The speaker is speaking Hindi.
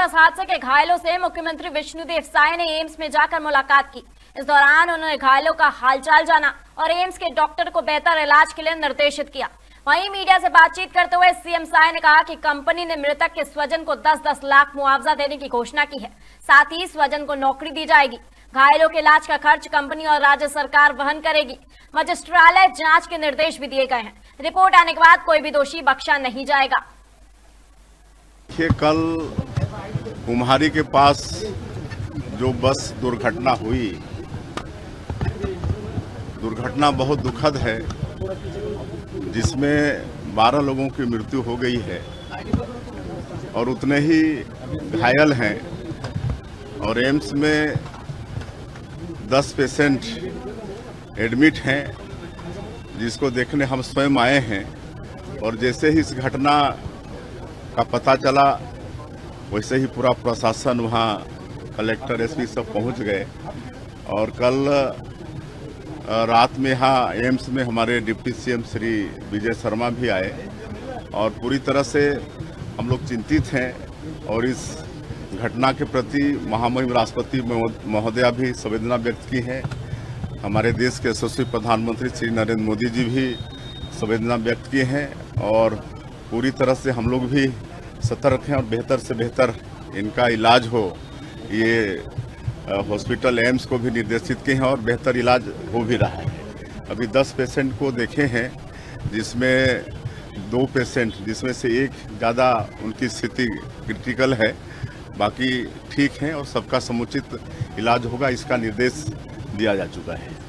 बस हादसे के घायलों से मुख्यमंत्री विष्णुदेव साय ने एम्स में जाकर मुलाकात की। इस दौरान उन्होंने घायलों का हालचाल जाना और एम्स के डॉक्टर को बेहतर इलाज के लिए निर्देशित किया। वहीं मीडिया से बातचीत करते हुए सीएम साय ने कहा कि कंपनी ने मृतक के स्वजन को 10-10 लाख मुआवजा देने की घोषणा की है, साथ ही स्वजन को नौकरी दी जाएगी। घायलों के इलाज का खर्च कंपनी और राज्य सरकार वहन करेगी। मजिस्ट्रालय जांच के निर्देश भी दिए गए हैं। रिपोर्ट आने के बाद कोई भी दोषी बख्शा नहीं जाएगा। कल कुम्हारी के पास जो बस दुर्घटना हुई, दुर्घटना बहुत दुखद है, जिसमें 12 लोगों की मृत्यु हो गई है और उतने ही घायल हैं। और एम्स में 10 पेशेंट एडमिट हैं, जिसको देखने हम स्वयं आए हैं। और जैसे ही इस घटना का पता चला, वैसे ही पूरा प्रशासन वहाँ, कलेक्टर, एसपी सब पहुँच गए। और कल रात में यहाँ एम्स में हमारे डिप्टी सीएम श्री विजय शर्मा भी आए और पूरी तरह से हम लोग चिंतित हैं और इस घटना के प्रति महामहिम राष्ट्रपति महोदया भी संवेदना व्यक्त की है। हमारे देश के यशस्वी प्रधानमंत्री श्री नरेंद्र मोदी जी भी संवेदना व्यक्त किए हैं और पूरी तरह से हम लोग भी सतर्क हैं और बेहतर से बेहतर इनका इलाज हो, ये हॉस्पिटल एम्स को भी निर्देशित किए हैं और बेहतर इलाज हो भी रहा है। अभी 10 पेशेंट को देखे हैं, जिसमें 2 पेशेंट, जिसमें से एक ज़्यादा, उनकी स्थिति क्रिटिकल है, बाकी ठीक हैं और सबका समुचित इलाज होगा, इसका निर्देश दिया जा चुका है।